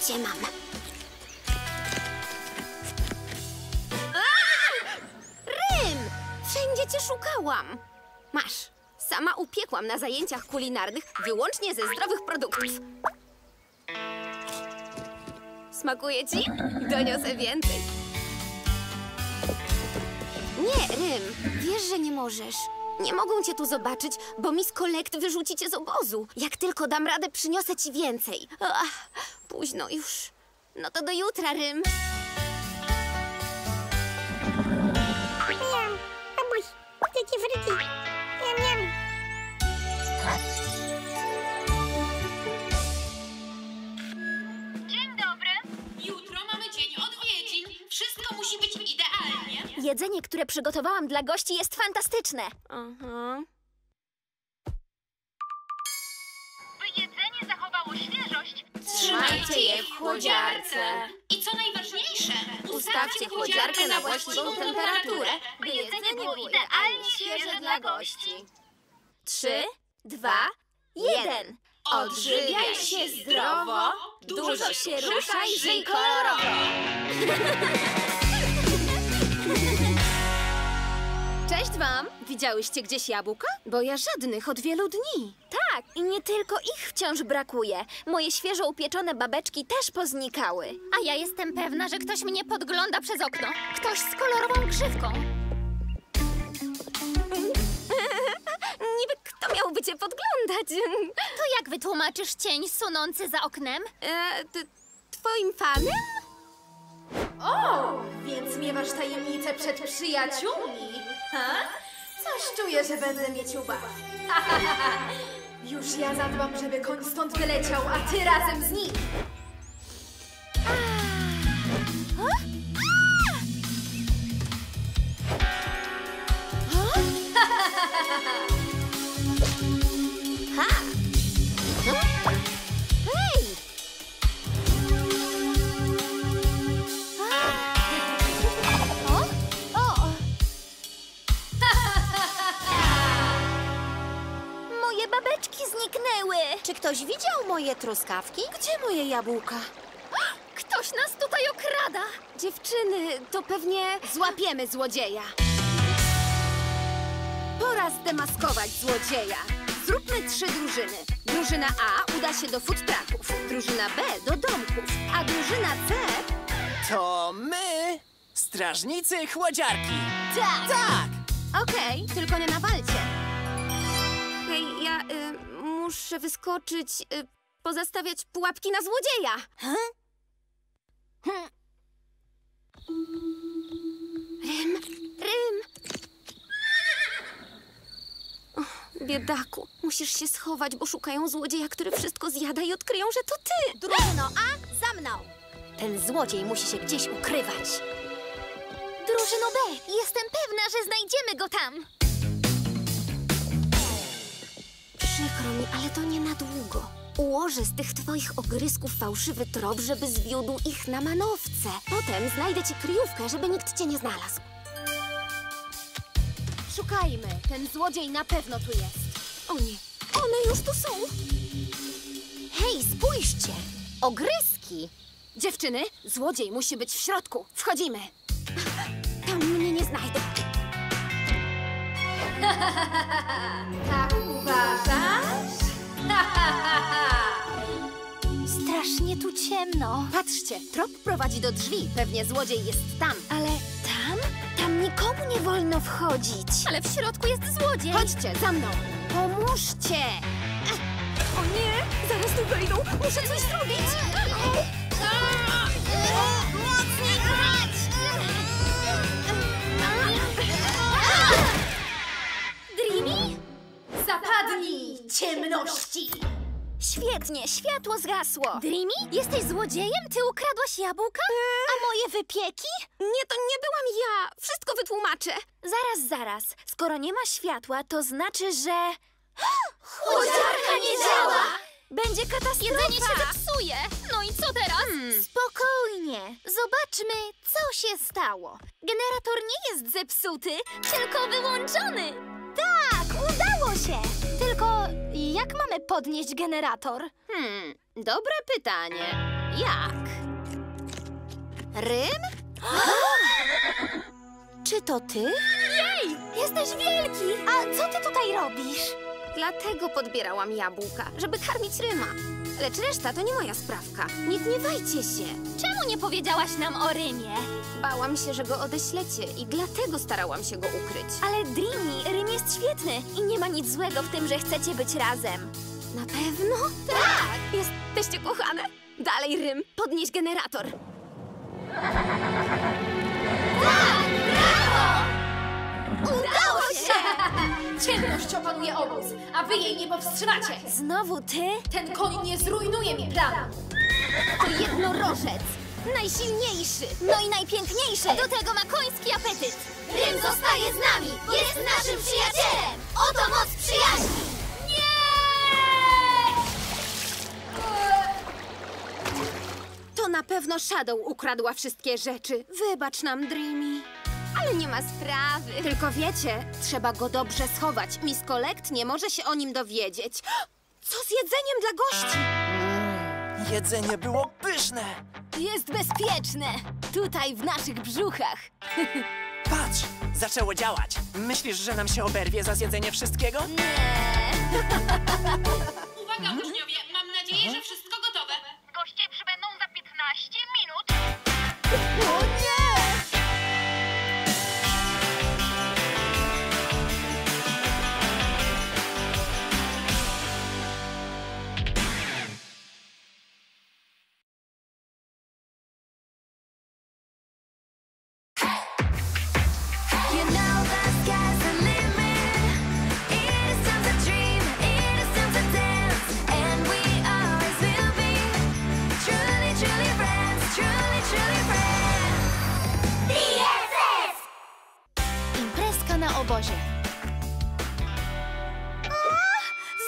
Tu cię mam. Rym! Wszędzie cię szukałam. Masz. Sama upiekłam na zajęciach kulinarnych wyłącznie ze zdrowych produktów. Smakuje ci? Doniosę więcej. Nie, Rym. Wiesz, że nie możesz. Nie mogą cię tu zobaczyć, bo Miss Collect wyrzuci cię z obozu. Jak tylko dam radę, przyniosę ci więcej. Ach, późno już. No to do jutra, Rym. Miam, babuś, tutti frutti. Miam, miam. Dzień dobry. Jutro mamy dzień odwiedzin. Wszystko musi być idealnie. Jedzenie, które przygotowałam dla gości, jest fantastyczne. By jedzenie zachowało świeżość, trzymajcie je w chłodziarce. I co najważniejsze, ustawcie chłodziarkę na właściwą temperaturę, by jedzenie było idealnie świeże dla gości. 3, 2, 1. Odżywiaj się zdrowo, dużo się ruszaj, żyj kolorowo. Cześć wam! Widziałyście gdzieś jabłka? Bo ja żadnych od wielu dni. Tak, i nie tylko ich wciąż brakuje. Moje świeżo upieczone babeczki też poznikały. A ja jestem pewna, że ktoś mnie podgląda przez okno. Ktoś z kolorową grzywką. Niby kto miałby cię podglądać? To jak wytłumaczysz cień sunący za oknem? Twoim fanem? O, więc miewasz tajemnicę przed przyjaciółmi. Ha? Coś czuję, że będę mieć ubaw. Już ja zadbam, żeby koń stąd wyleciał, a ty razem z nim. Czy ktoś widział moje truskawki? Gdzie moje jabłka? Ktoś nas tutaj okrada! Dziewczyny, to pewnie... Złapiemy złodzieja! Pora zdemaskować złodzieja! Zróbmy 3 drużyny. Drużyna A uda się do food trucków, drużyna B do domków, a drużyna C... To my! Strażnicy chłodziarki! Tak! Tak! Okej, tylko nie nawalcie! Hej, ja... Muszę wyskoczyć, pozastawiać pułapki na złodzieja. Rym, Rym. O, biedaku, musisz się schować, bo szukają złodzieja, który wszystko zjada i odkryją, że to ty. Drużyno A, za mną. Ten złodziej musi się gdzieś ukrywać. Drużyno B, jestem pewna, że znajdziemy go tam. Przykro mi, ale to nie na długo. Ułożę z tych twoich ogrysków fałszywy trop, żeby zwiódł ich na manowce. Potem znajdę ci kryjówkę, żeby nikt cię nie znalazł. Szukajmy. Ten złodziej na pewno tu jest. O nie, one już tu są. Hej, spójrzcie. Ogryski. Dziewczyny, złodziej musi być w środku. Wchodzimy. Tam mnie nie znajdą. Tak uważasz? Strasznie tu ciemno. Patrzcie, trop prowadzi do drzwi. Pewnie złodziej jest tam. Ale tam? Tam nikomu nie wolno wchodzić. Ale w środku jest złodziej. Chodźcie, za mną. Pomóżcie. O nie, zaraz tu wejdą. Muszę coś zrobić. Mocniej grać! Zapadnij ciemności! Świetnie, światło zgasło. Dreamy, jesteś złodziejem? Ty ukradłaś jabłka? A moje wypieki? Nie, to nie byłam ja. Wszystko wytłumaczę. Zaraz, zaraz. Skoro nie ma światła, to znaczy, że... Chłodziarka nie działa! Będzie katastrofa! Jedzenie się zepsuje! No i co teraz? Spokojnie. Zobaczmy, co się stało. Generator nie jest zepsuty, tylko wyłączony. Tak, udało się! Tylko jak mamy podnieść generator? Dobre pytanie. Jak? Rym? Czy to ty? Jej! Jesteś wielki! A co ty tutaj robisz? Dlatego podbierałam jabłka, żeby karmić Ryma. Lecz reszta to nie moja sprawka. Nie gniewajcie się. Czemu nie powiedziałaś nam o Rymie? Bałam się, że go odeślecie i dlatego starałam się go ukryć. Ale Dreamy, Rym jest świetny i nie ma nic złego w tym, że chcecie być razem. Na pewno? Tak! Jesteście kochane? Dalej, Rym, podnieś generator. Tak! Brawo! Udało się! Ciemność opanuje obóz, a wy jej nie powstrzymacie! Znowu ty? Ten koń nie zrujnuje mi planu! To jednorożec! Najsilniejszy! No i najpiękniejszy! Do tego ma koński apetyt! Rym zostaje z nami! Jest naszym przyjacielem! Oto moc przyjaźni! To na pewno Shadow ukradła wszystkie rzeczy. Wybacz nam, Dreamy. Ale nie ma sprawy. Tylko wiecie, trzeba go dobrze schować. Miss Collect nie może się o nim dowiedzieć. Co z jedzeniem dla gości? Jedzenie było pyszne. Jest bezpieczne. Tutaj, w naszych brzuchach. Patrz, zaczęło działać. Myślisz, że nam się oberwie za zjedzenie wszystkiego? Nie. Uwaga, uczniowie. Mam nadzieję, że wszystko gotowe. Goście przybędą za 15 minut. O nie!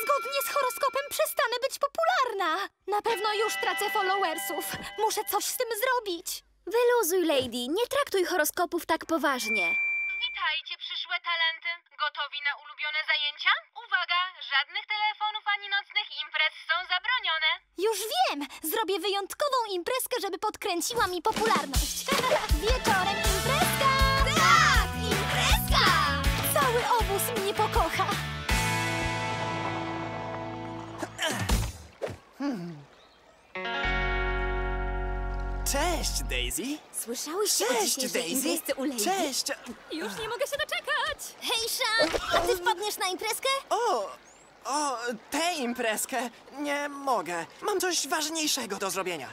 Zgodnie z horoskopem przestanę być popularna. Na pewno już tracę followersów. Muszę coś z tym zrobić. Wyluzuj, Lady. Nie traktuj horoskopów tak poważnie. Witajcie, przyszłe talenty. Gotowi na ulubione zajęcia? Uwaga, żadnych telefonów ani nocnych imprez są zabronione. Już wiem. Zrobię wyjątkową imprezkę, żeby podkręciła mi popularność. Wieczorem imprezka! Tak, imprezka! Cały obóz mnie pokocha. Cześć, Daisy. Słyszałyście o dzisiejszej u Lady? Cześć. Już nie mogę się doczekać. Hej, Sean, a ty wpadniesz na imprezkę? O, tę imprezkę nie mogę. Mam coś ważniejszego do zrobienia.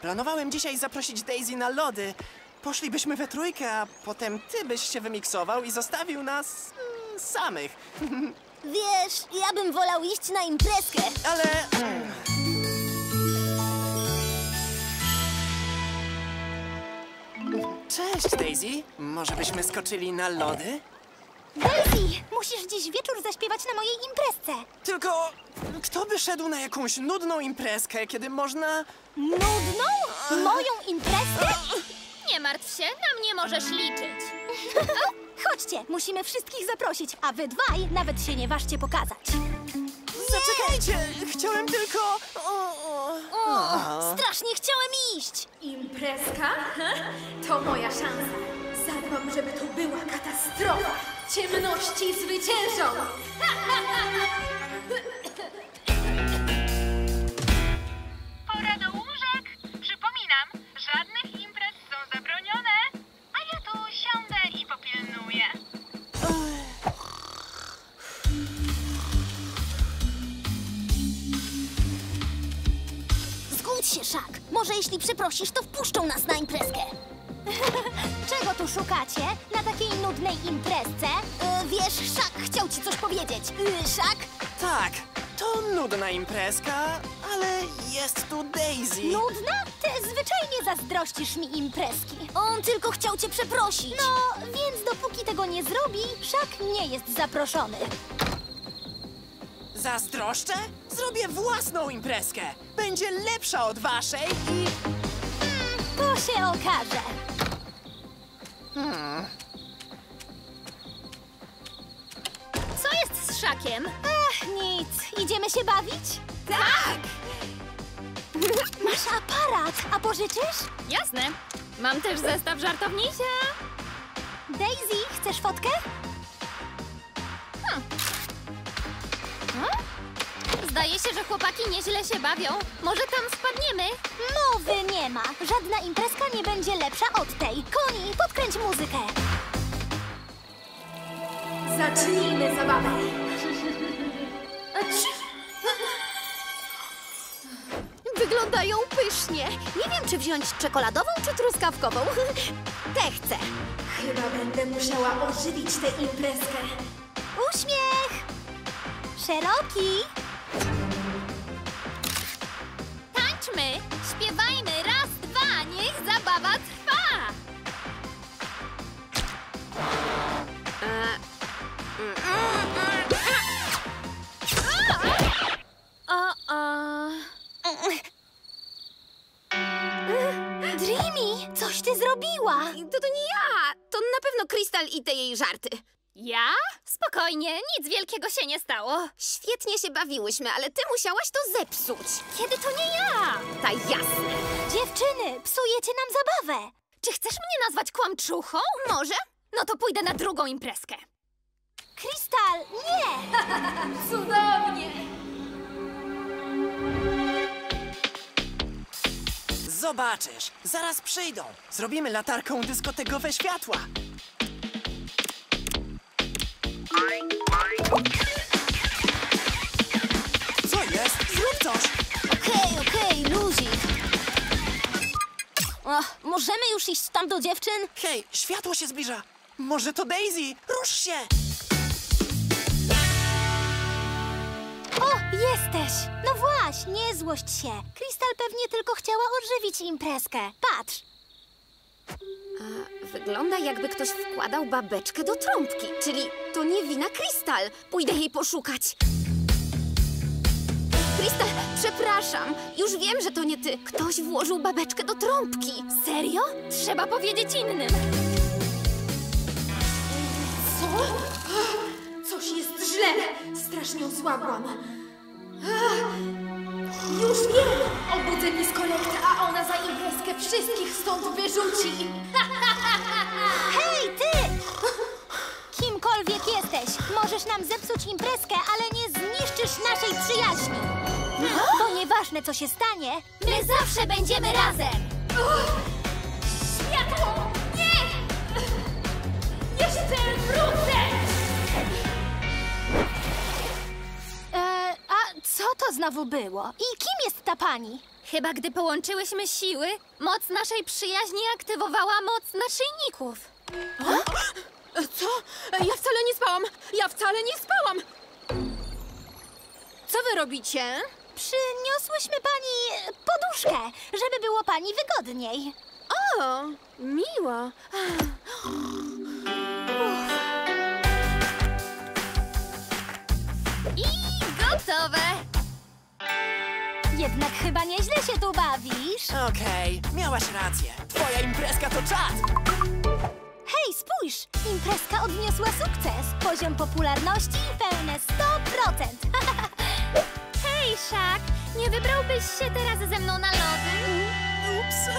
Planowałem dzisiaj zaprosić Daisy na lody. Poszlibyśmy we trójkę, a potem ty byś się wymiksował i zostawił nas samych. Wiesz, ja bym wolał iść na imprezkę. Ale... Cześć, Daisy. Może byśmy skoczyli na lody? Daisy, musisz dziś wieczór zaśpiewać na mojej imprezce. Tylko kto by szedł na jakąś nudną imprezkę, kiedy można... Nudną? Moją imprezkę? Nie martw się, na mnie możesz liczyć. Chodźcie, musimy wszystkich zaprosić, a wy dwaj nawet się nie ważcie pokazać. Zaczekajcie, chciałem tylko... Strasznie chciałem iść. Imprezka? To moja szansa. Zadbam, żeby to była katastrofa. Ciemności zwyciężą. Pora do łóżek. Przypominam, żadnych Szak. Może jeśli przeprosisz, to wpuszczą nas na imprezkę. Czego tu szukacie? Na takiej nudnej imprezce? Wiesz, Szak chciał ci coś powiedzieć. Szak? Tak, to nudna imprezka, ale jest tu Daisy. Nudna? Ty zwyczajnie zazdrościsz mi imprezki. On tylko chciał cię przeprosić. No, więc dopóki tego nie zrobi, Szak nie jest zaproszony. Zazdroszczę? Zrobię własną imprezkę. Będzie lepsza od waszej i... to się okaże. Co jest z Szakiem? Ach, nic. Idziemy się bawić? Tak! Masz aparat, a pożyczysz? Jasne. Mam też zestaw żartownisia. Daisy, chcesz fotkę? Zdaje się, że chłopaki nieźle się bawią. Może tam spadniemy? Mowy nie ma. Żadna imprezka nie będzie lepsza od tej. Koni, podkręć muzykę. Zacznijmy zabawę. Wyglądają pysznie. Nie wiem, czy wziąć czekoladową, czy truskawkową. Te chcę. Chyba będę musiała ożywić tę imprezkę. Uśmiech! Szeroki! Tańczmy! Śpiewajmy! Raz, dwa! Niech zabawa trwa! Dreamy! Coś ty zrobiła! To nie ja! To na pewno Krystal i te jej żarty. Ja? Spokojnie, nic wielkiego się nie stało. Świetnie się bawiłyśmy, ale ty musiałaś to zepsuć. Kiedy to nie ja? Ta jasne. Dziewczyny, psujecie nam zabawę. Czy chcesz mnie nazwać kłamczuchą? Może? No to pójdę na drugą imprezkę. Krystal, nie! Cudownie! Zobaczysz, zaraz przyjdą. Zrobimy latarką dyskotekowe światła. Co jest? Zrób coś! Okej, luzik. Możemy już iść tam do dziewczyn? Hej, światło się zbliża. Może to Daisy? Rusz się! O, jesteś! No właśnie, nie złość się. Krystal pewnie tylko chciała odżywić imprezkę. Patrz! Wygląda, jakby ktoś wkładał babeczkę do trąbki. Czyli to nie wina Krystal. Pójdę jej poszukać. Krystal, przepraszam. Już wiem, że to nie ty. Ktoś włożył babeczkę do trąbki. Serio? Trzeba powiedzieć innym. Co? Coś jest źle. Strasznie osłabłam. Już wiem! Obudzę Miss Collect, a ona za imprezkę wszystkich stąd wyrzuci! Hej, ty! Kimkolwiek jesteś, możesz nam zepsuć imprezkę, ale nie zniszczysz naszej przyjaźni! Bo nieważne, co się stanie, my zawsze będziemy razem! Światło! Nie! Jeszcze wrócę! Co to znowu było? I kim jest ta pani? Chyba gdy połączyłyśmy siły, moc naszej przyjaźni aktywowała moc naszyjników. Co? Ja wcale nie spałam! Ja wcale nie spałam! Co wy robicie? Przyniosłyśmy pani poduszkę, żeby było pani wygodniej. O, miło. Gotowe! Jednak chyba nieźle się tu bawisz. Okej, miałaś rację. Twoja imprezka to czad! Hej, spójrz! Imprezka odniosła sukces. Poziom popularności pełne 100%. Hej, Szak! Nie wybrałbyś się teraz ze mną na lody? Ups.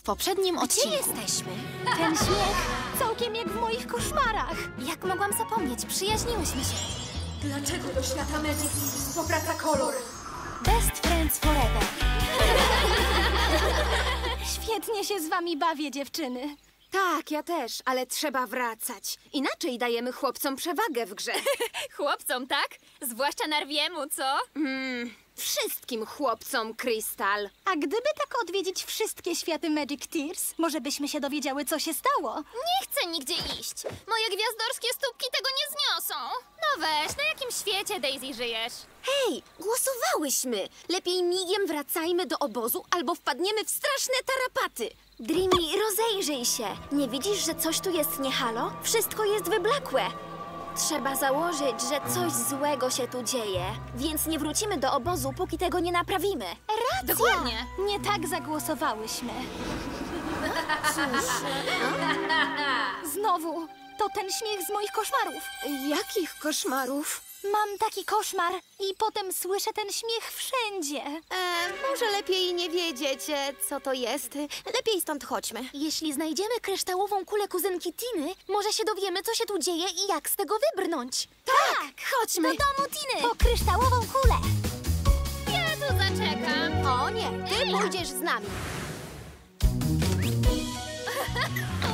W poprzednim odcinku... Gdzie jesteśmy? Ten śmiech całkiem jak w moich koszmarach. Jak mogłam zapomnieć? Przyjaźniłyśmy się. Dlaczego do świata Magic Tears powraca kolor? Best friends forever. Świetnie się z wami bawię, dziewczyny. Tak, ja też, ale trzeba wracać. Inaczej dajemy chłopcom przewagę w grze. Chłopcom, tak? Zwłaszcza Narwiemu, co? Wszystkim chłopcom, Krystal. A gdyby tak odwiedzić wszystkie światy Magic Tears, może byśmy się dowiedziały, co się stało? Nie chcę nigdzie iść. Moje gwiazdorskie stópki tego nie zniosą. No weź, no jakim świecie, Daisy, żyjesz? Hej, głosowałyśmy! Lepiej migiem wracajmy do obozu albo wpadniemy w straszne tarapaty. Dreamy, rozejrzyj się. Nie widzisz, że coś tu jest nie halo? Wszystko jest wyblakłe. Trzeba założyć, że coś złego się tu dzieje, więc nie wrócimy do obozu, póki tego nie naprawimy. Racja! Dokładnie! Nie tak zagłosowałyśmy. Cóż... Znowu! To ten śmiech z moich koszmarów. Jakich koszmarów? Mam taki koszmar i potem słyszę ten śmiech wszędzie. Może lepiej nie wiedzieć, co to jest. Lepiej stąd chodźmy. Jeśli znajdziemy kryształową kulę kuzynki Tiny, może się dowiemy, co się tu dzieje i jak z tego wybrnąć. Tak, chodźmy. Do domu Tiny. Po kryształową kulę. Ja tu zaczekam. O nie, ty pójdziesz z nami.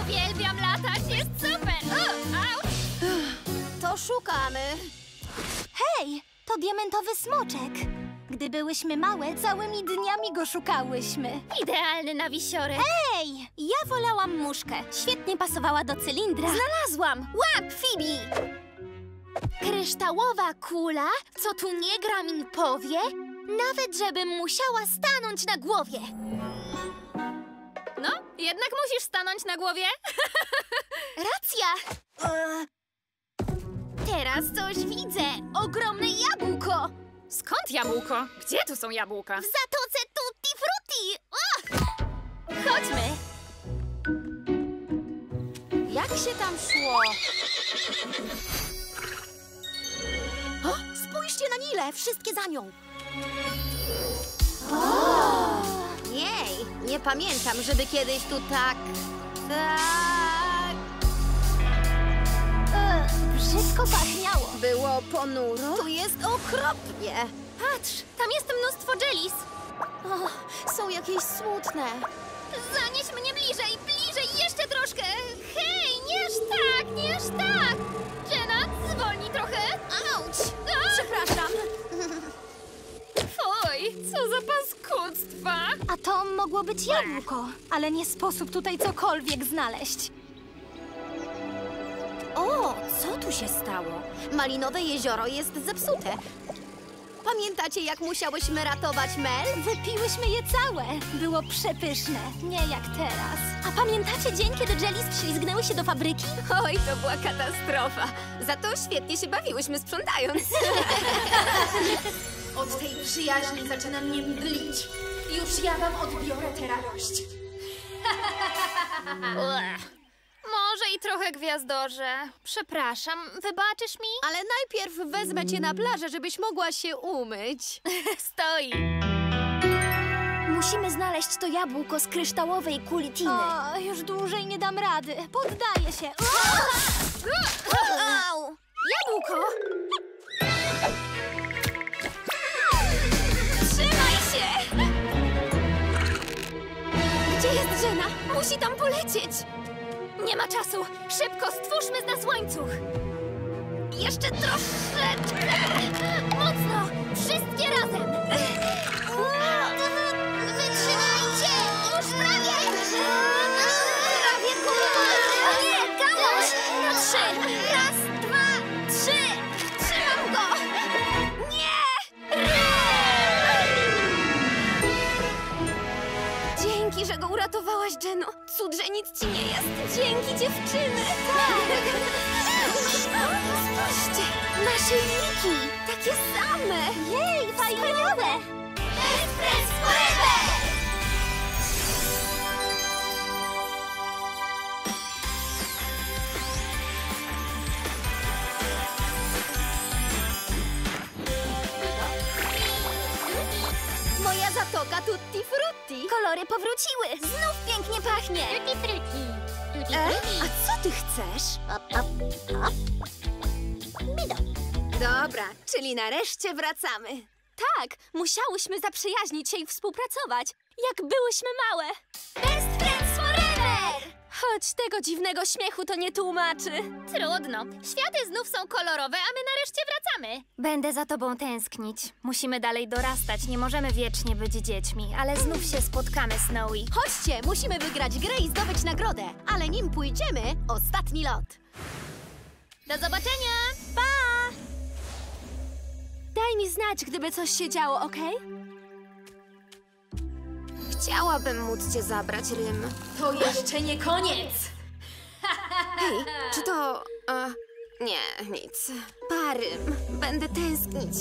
Uwielbiam latać, jest super! To szukamy. Hej, to diamentowy smoczek. Gdy byłyśmy małe, całymi dniami go szukałyśmy. Idealny na wisiory. Hej, ja wolałam muszkę. Świetnie pasowała do cylindra. Znalazłam! Łap, Phoebe! Kryształowa kula, co tu nie gra, min powie, nawet żebym musiała stanąć na głowie. No, jednak musisz stanąć na głowie. Racja! Teraz coś widzę. Ogromne jabłko. Skąd jabłko? Gdzie tu są jabłka? W Zatoce Tutti Frutti. Oh! Chodźmy. Jak się tam szło? O, spójrzcie na Nilę. Wszystkie za nią. Oh! Jej, nie pamiętam, żeby kiedyś tu tak... Wszystko pachniało. Było ponuro. Tu jest okropnie. Patrz, tam jest mnóstwo dżelis. Oh, są jakieś smutne. Zanieś mnie bliżej, bliżej, jeszcze troszkę. Hej, nie aż tak, nie aż tak. Jenna, zwolnij trochę. Auć, przepraszam. Oj, co za paskudstwa! A to mogło być jabłko, ale nie sposób tutaj cokolwiek znaleźć. O, co tu się stało? Malinowe jezioro jest zepsute. Pamiętacie, jak musiałyśmy ratować Mel? Wypiłyśmy je całe. Było przepyszne. Nie jak teraz. A pamiętacie dzień, kiedy jellies ślizgnęły się do fabryki? Oj, to była katastrofa. Za to świetnie się bawiłyśmy sprzątając. Od tej przyjaźni zaczyna mnie mdlić. Już ja wam odbiorę tę radość. Może i trochę, Gwiazdorze. Przepraszam, wybaczysz mi? Ale najpierw wezmę cię na plażę, żebyś mogła się umyć. Stoi. Musimy znaleźć to jabłko z kryształowej kuli Tiny. O, już dłużej nie dam rady. Poddaję się. Au! Jabłko! Gdzie jest Jenna? Musi tam polecieć! Nie ma czasu! Szybko stwórzmy z nas łańcuch! Jeszcze troszeczkę! Mocno! Wszystkie razem! Wytrzymajcie! Już prawie! Prawie kurwa! Nie, gałąź! Na trzy! Raz, dwa, trzy! Trzymam go! Nie! Dzięki, że go uratowałaś, Jenno. Cud, że nic ci nie jest. Dzięki, dziewczyny. Tak. Spójrzcie, nasze linijki. Takie same. Jej, fajnowe. Ekspres forever! Moja zatoka Tutti Frutti. Kolory powróciły. Znów pięknie pachnie. Tutti Frutti. A co ty chcesz? Bidon. Dobra, czyli nareszcie wracamy. Tak, musiałyśmy zaprzyjaźnić się i współpracować, jak byłyśmy małe. Best friends forever! Choć tego dziwnego śmiechu to nie tłumaczy. Trudno. Światy znów są kolorowe, a my nareszcie wracamy. Będę za tobą tęsknić. Musimy dalej dorastać, nie możemy wiecznie być dziećmi, ale znów się spotkamy, Snowy. Chodźcie, musimy wygrać grę i zdobyć nagrodę. Ale nim pójdziemy, ostatni lot. Do zobaczenia! Pa! znać, gdyby coś się działo, okej? Chciałabym móc cię zabrać, Rym. To jeszcze nie koniec! Hej, czy to... nie, nic. Pa, Rym. Będę tęsknić.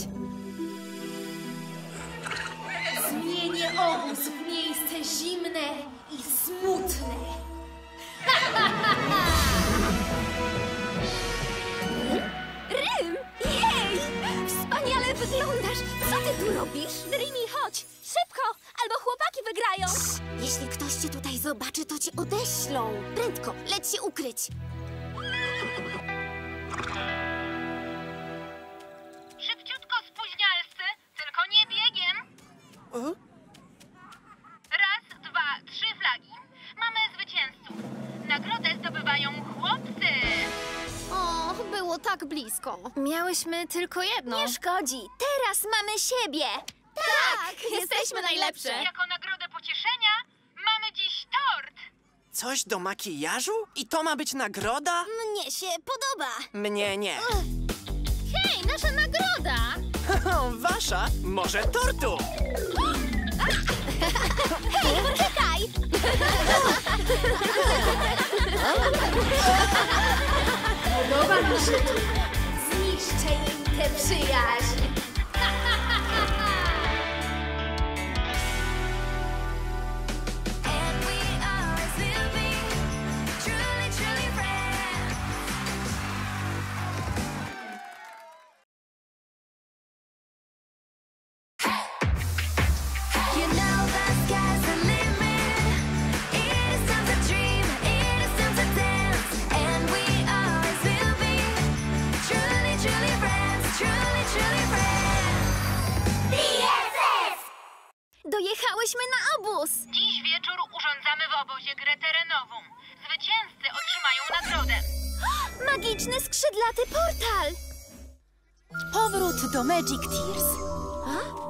Zmienię obóz w miejsce zimne i smutne. Rym! Jej! Wspaniale wyglądasz! Co ty tu robisz? Rymi, chodź! Szybko! Albo chłopaki wygrają! Psz, jeśli ktoś cię tutaj zobaczy, to cię odeślą. Prędko, leć się ukryć. Szybciutko, spóźnialscy, tylko nie biegiem. Raz, dwa, trzy flagi. Mamy zwycięzców. Nagrodę zdobywają chłopcy. O, było tak blisko. Miałyśmy tylko jedno. Nie szkodzi, teraz mamy siebie. Tak, jesteśmy najlepsze. Jako nagrodę pocieszenia mamy dziś tort. Coś do makijażu? I to ma być nagroda? Mnie się podoba. Mnie nie. Hej, nasza nagroda! Wasza? Może tortu? Hej, poczekaj! Podoba mi się tu. Zniszczę im tę przyjaźń. Dojechałyśmy na obóz! Dziś wieczór urządzamy w obozie grę terenową. Zwycięzcy otrzymają nagrodę. Magiczny skrzydlaty portal! Powrót do Magic Tears.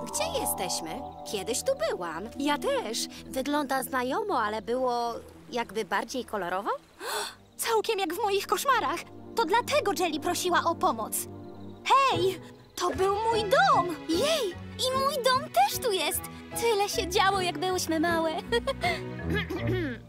Gdzie jesteśmy? Kiedyś tu byłam. Ja też. Wygląda znajomo, ale było jakby bardziej kolorowo? Całkiem jak w moich koszmarach. To dlatego Jelly prosiła o pomoc. Hej! To był mój dom! Jej! I mój dom też tu jest! Tyle się działo, jak byłyśmy małe.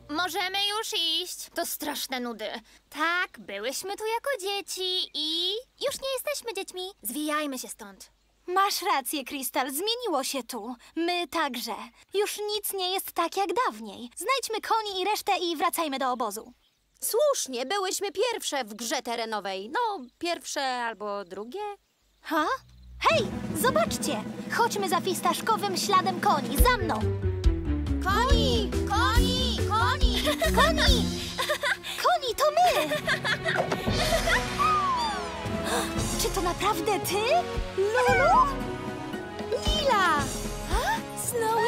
Możemy już iść. To straszne nudy. Tak, byłyśmy tu jako dzieci i... już nie jesteśmy dziećmi. Zwijajmy się stąd. Masz rację, Krystal. Zmieniło się tu. My także. Już nic nie jest tak jak dawniej. Znajdźmy koni i resztę i wracajmy do obozu. Słusznie, byłyśmy pierwsze w grze terenowej. No, pierwsze albo drugie. Ha? Hej, zobaczcie! Chodźmy za fistaszkowym śladem koni, za mną! Koni! Koni! Koni! Koni! Koni, to my! Czy to naprawdę ty? Lulu? Lila! Snowy?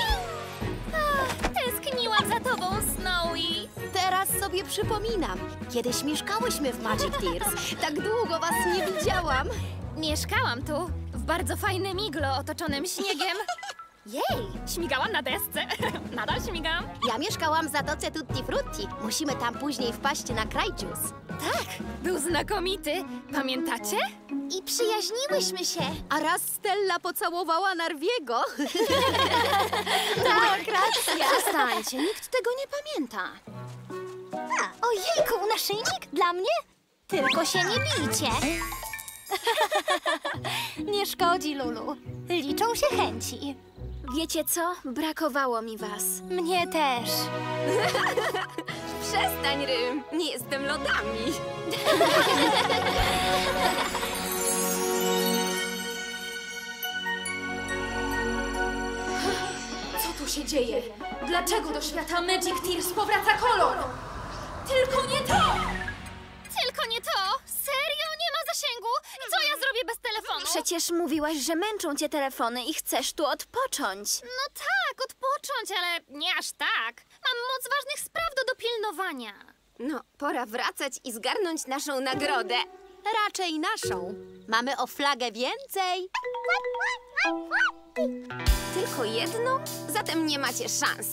Tęskniłam za tobą, Snowy! Teraz sobie przypominam. Kiedyś mieszkałyśmy w Magic Tears. Tak długo was nie widziałam. Mieszkałam tu, w bardzo fajnym iglo otoczonym śniegiem. Jej! Śmigałam na desce. Nadal śmigam. Ja mieszkałam w Zatoce Tutti Frutti. Musimy tam później wpaść na Cry Juice. Tak, był znakomity. Pamiętacie? I przyjaźniłyśmy się. A raz Stella pocałowała Narwiego. Tak, racja. Przestańcie, nikt tego nie pamięta. Ojejku, naszyjnik dla mnie? Tylko się nie bijcie. Nie szkodzi, Lulu. Liczą się chęci. Wiecie co? Brakowało mi was. Mnie też. Przestań, Rym. Nie jestem lodami. Co tu się dzieje? Dlaczego do świata Magic Tears powraca kolor? Tylko nie to! Tylko nie to! Serio? Zasięgu? Co ja zrobię bez telefonu? Przecież mówiłaś, że męczą cię telefony i chcesz tu odpocząć. No tak, odpocząć, ale nie aż tak. Mam moc ważnych spraw do dopilnowania. No, pora wracać i zgarnąć naszą nagrodę. Raczej naszą. Mamy o flagę więcej. Tylko jedną? Zatem nie macie szans.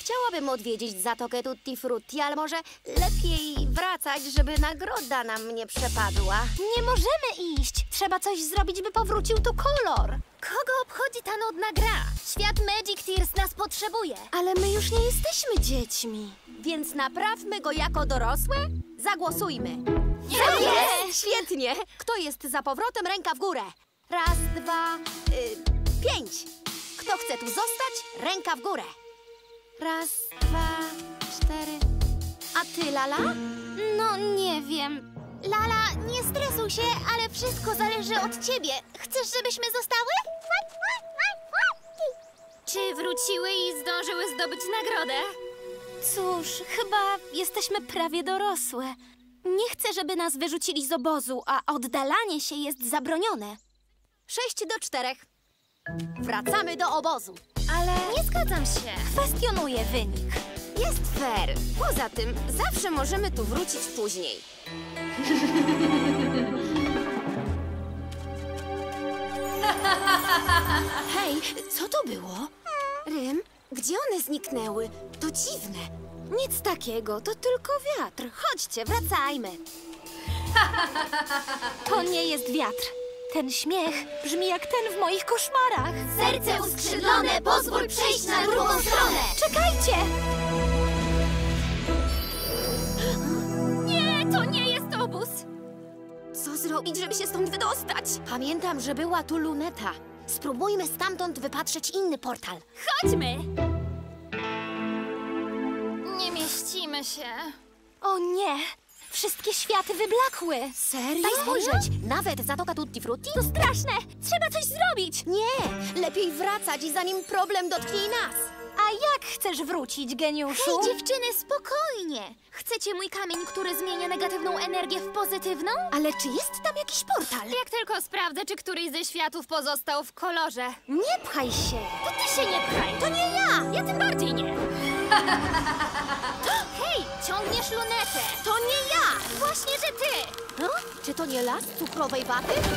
Chciałabym odwiedzić Zatokę Tutti Frutti, ale może lepiej wracać, żeby nagroda nam nie przepadła. Nie możemy iść. Trzeba coś zrobić, by powrócił tu kolor. Kogo obchodzi ta nudna gra? Świat Magic Tears nas potrzebuje. Ale my już nie jesteśmy dziećmi. Więc naprawmy go jako dorosłe? Zagłosujmy. Tak jest! Świetnie! Kto jest za powrotem, ręka w górę? Raz, dwa, pięć. Kto chce tu zostać, ręka w górę. Raz, dwa, cztery. A ty, Lala? No, nie wiem. Lala, nie stresuj się, ale wszystko zależy od ciebie. Chcesz, żebyśmy zostały? Czy wróciły i zdążyły zdobyć nagrodę? Cóż, chyba jesteśmy prawie dorosłe. Nie chcę, żeby nas wyrzucili z obozu, a oddalanie się jest zabronione. 6-4. Wracamy do obozu. Ale... nie zgadzam się. Kwestionuję wynik. Jest fair. Poza tym, zawsze możemy tu wrócić później. Hej, co to było? Rym, gdzie one zniknęły? To dziwne. Nic takiego, to tylko wiatr. Chodźcie, wracajmy. To nie jest wiatr. Ten śmiech brzmi jak ten w moich koszmarach. Serce uskrzydlone, pozwól przejść na drugą stronę. Czekajcie! Nie, to nie jest obóz. Co zrobić, żeby się stąd wydostać? Pamiętam, że była tu luneta. Spróbujmy stamtąd wypatrzeć inny portal. Chodźmy! Nie mieścimy się. O nie! Wszystkie światy wyblakły. Serio? Daj spojrzeć. Nawet Zatoka Tutti Frutti? To straszne. Trzeba coś zrobić. Nie. Lepiej wracać, zanim problem dotknie nas. A jak chcesz wrócić, geniuszu? Hej, dziewczyny, spokojnie. Chcecie mój kamień, który zmienia negatywną energię w pozytywną? Ale czy jest tam jakiś portal? Jak tylko sprawdzę, czy któryś ze światów pozostał w kolorze. Nie pchaj się. To ty się nie pchaj. To nie ja. Ja tym bardziej nie. Hej, ciągniesz lunetę. To nie ja. Właśnie, że ty. Czy to nie las cukrowej waty? Nie!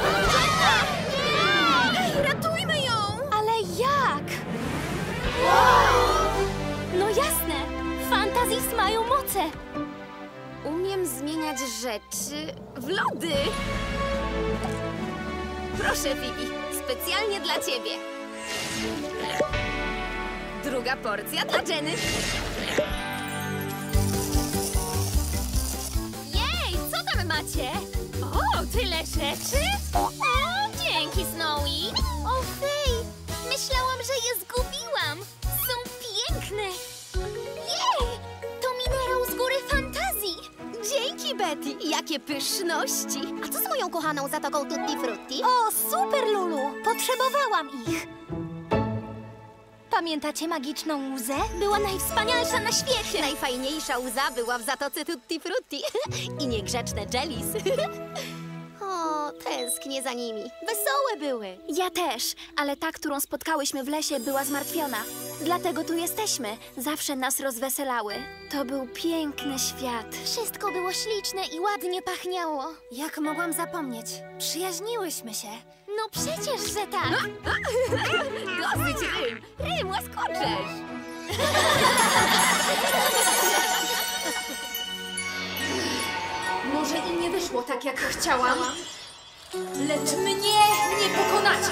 Ratujmy ją. Ale jak? Wow! No jasne! Fantazis mają moce! Umiem zmieniać rzeczy w lody! Proszę, Vivi, specjalnie dla ciebie! Druga porcja dla Jenny! Jej, co tam macie? O, tyle rzeczy! O, dzięki, Snowy! O, hej! Myślałam, że je zgubiłam. Są piękne. Jej! To minerał z góry fantazji. Dzięki, Betty. Jakie pyszności. A co z moją kochaną Zatoką Tutti Frutti? O, super, Lulu. Potrzebowałam ich. Pamiętacie magiczną łzę? Była najwspanialsza na świecie. Najfajniejsza łza była w Zatoce Tutti Frutti. I niegrzeczne jellies. O, tęsknię za nimi. Wesołe były. Ja też, ale ta, którą spotkałyśmy w lesie, była zmartwiona. Dlatego tu jesteśmy. Zawsze nas rozweselały. To był piękny świat. Wszystko było śliczne i ładnie pachniało. Jak mogłam zapomnieć? Przyjaźniłyśmy się. No przecież, że tak. Dosyć, Rym. Rym, łaskoczesz. Może i nie wyszło tak, jak chciałam, lecz mnie nie pokonacie.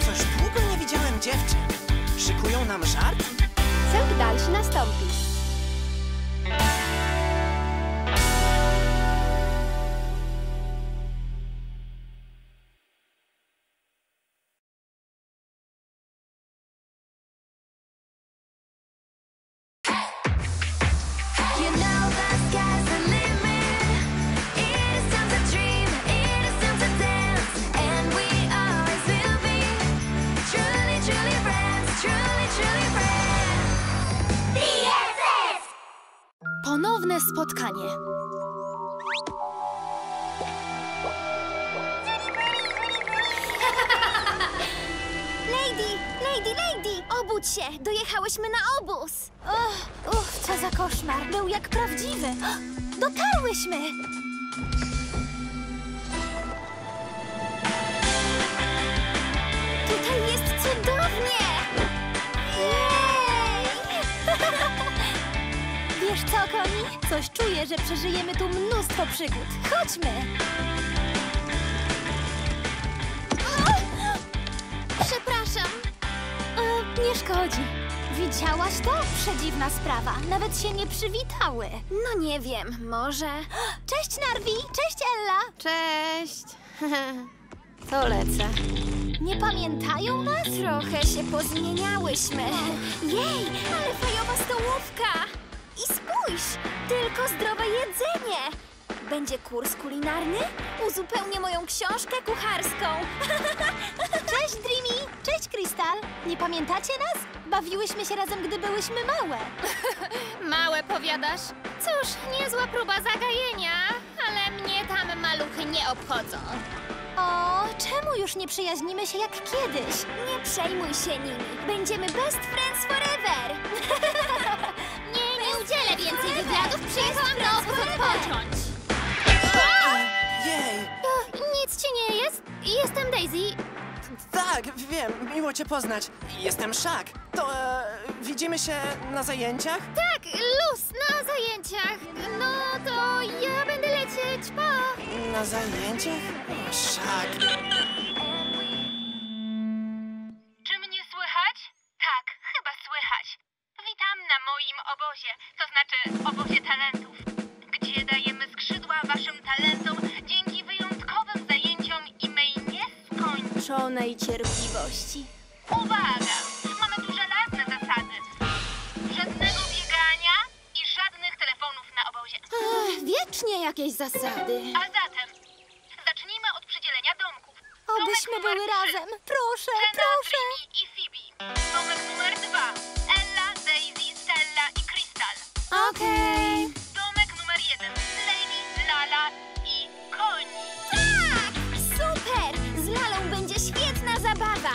Coś długo nie widziałem dziewczyn. Szykują nam żart? Cel dalszy nastąpi. Ponowne spotkanie. Lady! Obudź się! Dojechałyśmy na obóz! Uff, co za koszmar! Był jak prawdziwy! Dotarłyśmy! Tutaj jest cudownie! Wiesz co, Koni? Coś czuję, że przeżyjemy tu mnóstwo przygód. Chodźmy! Przepraszam. Nie szkodzi. Widziałaś to? Przedziwna sprawa. Nawet się nie przywitały. No nie wiem, może... Cześć, Narwi! Cześć, Ella! Cześć. To lecę. Nie pamiętają nas? Trochę się pozmieniałyśmy. Jej, ale fajowa stołówka! I spójrz, tylko zdrowe jedzenie! Będzie kurs kulinarny? Uzupełnię moją książkę kucharską. Cześć, Dreamy! Cześć, Krystal! Nie pamiętacie nas? Bawiłyśmy się razem, gdy byłyśmy małe. Małe, powiadasz? Cóż, niezła próba zagajenia, ale mnie tam maluchy nie obchodzą. O, czemu już nie przyjaźnimy się jak kiedyś? Nie przejmuj się nimi. Będziemy best friends forever. Nie udzielę więcej wywiadów. Przyjechałam do obu odpocząć. Jej! Nic ci nie jest. Jestem Daisy. Tak, wiem. Miło cię poznać. Jestem Szak. To widzimy się na zajęciach? Tak, luz, na zajęciach. No to ja będę lecieć, pa! Na zajęciach? O, Szak. Czy mnie słychać? Tak, chyba słychać. Witam na moim obozie, to znaczy obozie talentów, gdzie dajemy skrzydła waszym talentom dzięki wyjątkowym zajęciom i mej nieskończonej cierpliwości. Uwaga! Mamy tu żelazne zasady. Żadnego biegania i żadnych telefonów na obozie. Ech, wiecznie jakieś zasady. A zatem zacznijmy od przydzielenia domków. Obyśmy były razem. Proszę, proszę. Dreamy i Phoebe. Domek numer 2. Ella, Daisy, Stella i Crystal. Okej. Domek numer 1. Lady, Lala i Koni. Tak! Super! Z Lalą będzie świetna zabawa.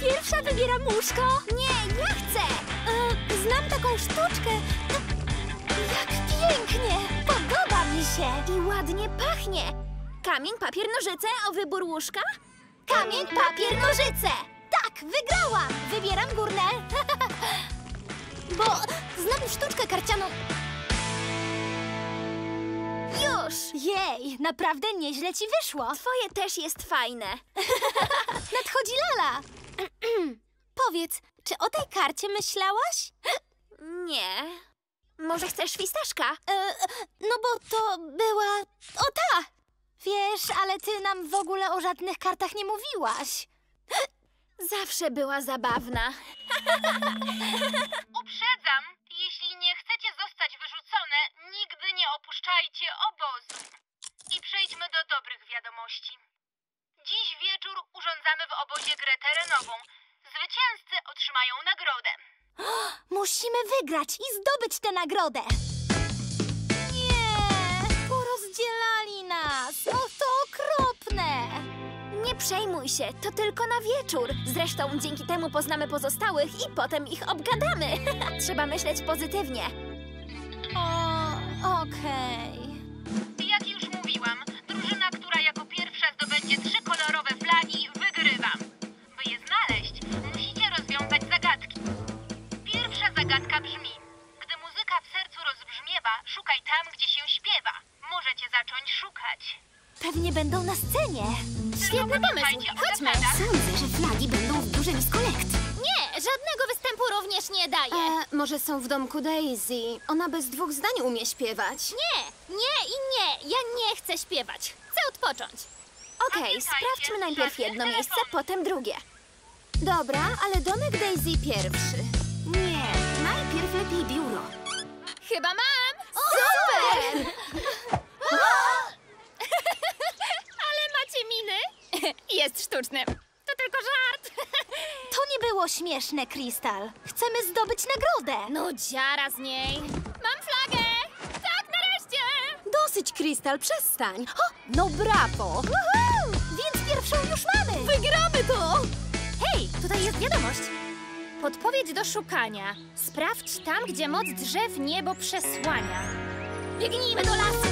Pierwsza wybiera muszko. Nie, ja chcę. Znam taką sztuczkę. Jak pięknie. Podoba mi się. I ładnie pachnie. Kamień, papier, nożyce o wybór łóżka? Kamień, papier, nożyce. Tak, wygrałam. Wybieram górne. Bo znam sztuczkę karcianą. Już! Jej, naprawdę nieźle ci wyszło. Twoje też jest fajne. Nadchodzi Lala. Powiedz, czy o tej karcie myślałaś? Nie. Może chcesz fistaszka? No bo to była... O ta! Wiesz, ale ty nam w ogóle o żadnych kartach nie mówiłaś. Zawsze była zabawna. Uprzedzam, jeśli nie chcecie zostać wyrzucone, nigdy nie opuszczajcie obozu. I przejdźmy do dobrych wiadomości. Dziś wieczór urządzamy w obozie grę terenową. Zwycięzcy otrzymają nagrodę. Musimy wygrać i zdobyć tę nagrodę. Nie, porozdzielali nas. O, to okropne. Nie przejmuj się, to tylko na wieczór. Zresztą dzięki temu poznamy pozostałych i potem ich obgadamy. Trzeba myśleć pozytywnie. O, okej. Jak już mówiłam, drużyna, która jako pierwsza zdobędzie 3 kolorowe flagi, wygrywa. By je znaleźć, musicie rozwiązać zagadki. Pierwsza zagadka brzmi: gdy muzyka w sercu rozbrzmiewa, szukaj tam, gdzie się śpiewa. Możecie zacząć szukać. Pewnie będą na scenie. Świetny pomysł. Chodźmy. Sądzę, że flagi będą w biurze Miss Collect. Nie, żadnego występu również nie daję. Może są w domku Daisy. Ona bez dwóch zdań umie śpiewać. Nie, nie i nie. Ja nie chcę śpiewać. Chcę odpocząć. Okej, sprawdźmy najpierw jedno miejsce, potem drugie. Dobra, ale domek Daisy pierwszy. Nie, najpierw lepiej biuro. Chyba mam! Super! Ale macie miny? Jest sztuczny. To tylko żart. To nie było śmieszne, Krystal. Chcemy zdobyć nagrodę. No dziara z niej. Mam flagę! Tak, nareszcie! Dosyć, Krystal, przestań. O, no brawo! Więc pierwszą już mamy! Wygramy to! Hej, tutaj jest wiadomość. Podpowiedź do szukania. Sprawdź tam, gdzie moc drzew niebo przesłania. Biegnijmy do lasu!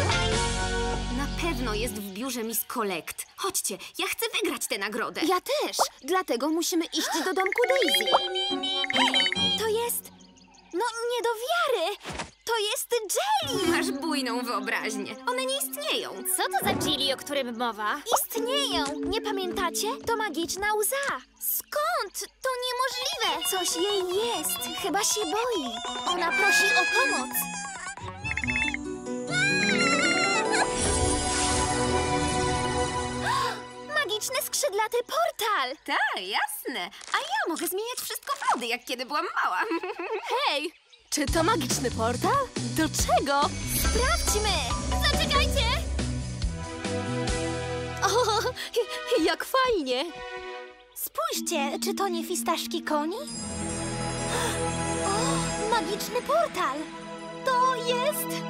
Pewno jest w biurze Miss Collect. Chodźcie, ja chcę wygrać tę nagrodę. Ja też, dlatego musimy iść do domku Daisy. Hej, to jest... No, nie do wiary! To jest Jelly! Masz bujną wyobraźnię. One nie istnieją. Co to za Jelly, o którym mowa? Istnieją! Nie pamiętacie? To magiczna łza. Skąd? To niemożliwe! Coś jej jest. Chyba się boi. Ona prosi o pomoc. Magiczny skrzydlaty portal! Tak, jasne. A ja mogę zmieniać wszystko w lody, jak kiedy byłam mała. Hej! Czy to magiczny portal? Do czego? Sprawdźmy! Zaczekajcie! O, jak fajnie! Spójrzcie, czy to nie fistaszki koni? O, magiczny portal! To jest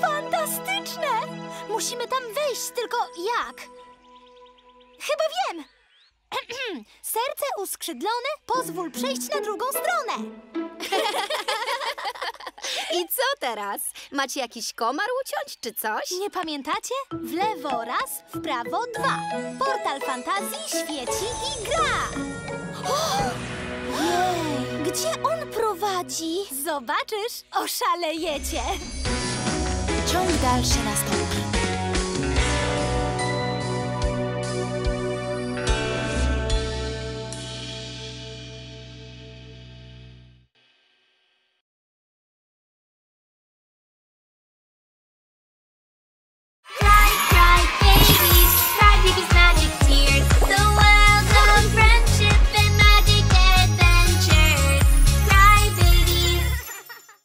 fantastyczne! Musimy tam wejść, tylko jak? Chyba wiem! Serce uskrzydlone, pozwól przejść na drugą stronę! I co teraz? Macie jakiś komar uciąć czy coś? Nie pamiętacie? W lewo raz, w prawo dwa. Portal Fantazji świeci i gra! Jej! Gdzie on prowadzi? Zobaczysz, oszalejecie! Ciąg dalszy nastąpi.